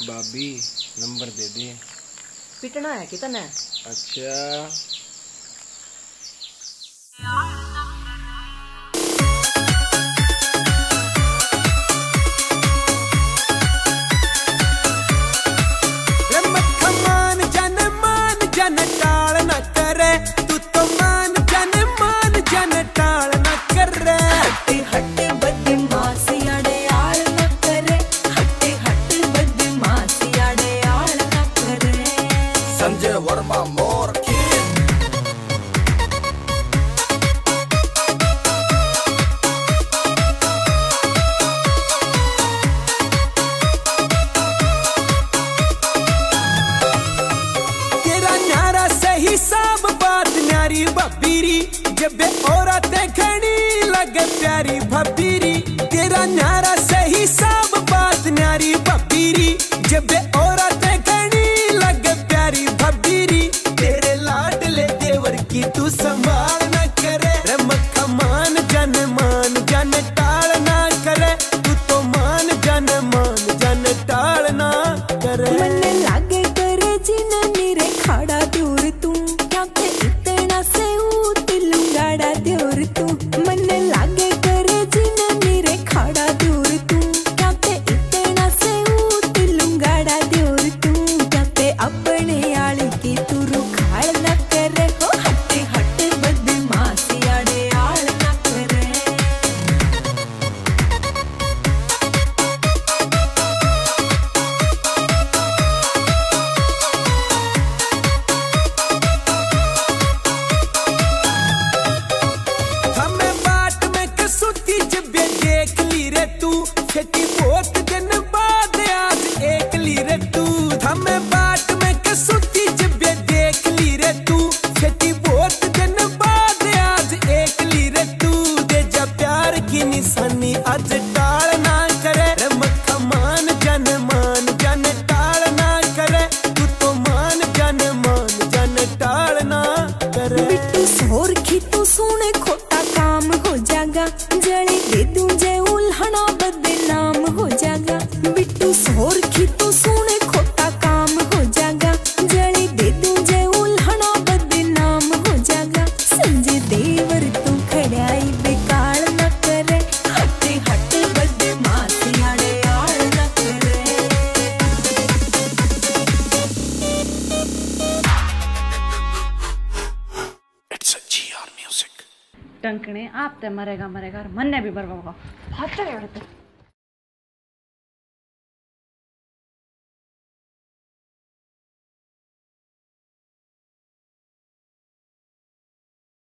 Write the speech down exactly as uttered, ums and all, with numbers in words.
भाभी नंबर दे दे। पिटना है कितना? अच्छा जबे औरा देखनी लगे प्यारी भबीरी, तेरा न्यारा सही सब बात न्यारी भबीरी, जबे औरा देखनी लगे प्यारी भबीरी, तेरे लाडले देवर की तू संभाल न करे, रे मक्खा मान जन मान जन टाल ना करे, तू तो मान जन मान जन टाल ना करे। मने लागे करे जिन मेरे खाड़ा दूर तू क्या इतना से तू मन लागे करे जिना मेरे खड़ा दूर तू क्या पे इतना से लूंगाड़ा दूर तू क्या पे अपने आले की तू रुखाड़ न करे, हो हटे हटे बदमाशी आड़े आड़ न करे। खेती बहुत दिन बाद आज एक ली रे तू, हमें बाट में कसुती जब देख ली रे तू, खेती बहुत दिन बाद आज एक ली रे तू, दे जा प्यार की निशानी आज टाल ना करे, रे मक्खा मान जन मान जन टाल ना करे, तू तो मान जन मान जन टाल ना करे। बिट्टू सोर की तू सुने खोटा काम हो जागा, जड़े दे दूं जे उल्हना बदनाम हो जागा, बिट्टू सोर की तो सुने खोटा काम हो जागा, जड़ी दे दूं जे उल्हना बदनाम हो जागा, संजय देवर तू खड़ाई बेकार न करे, हटे हटे बदमाशी आड़े आड़ न करे। It's a G R music. टंकने आप ते मरेगा मरेगा मन्ने भी बर्बाद होगा।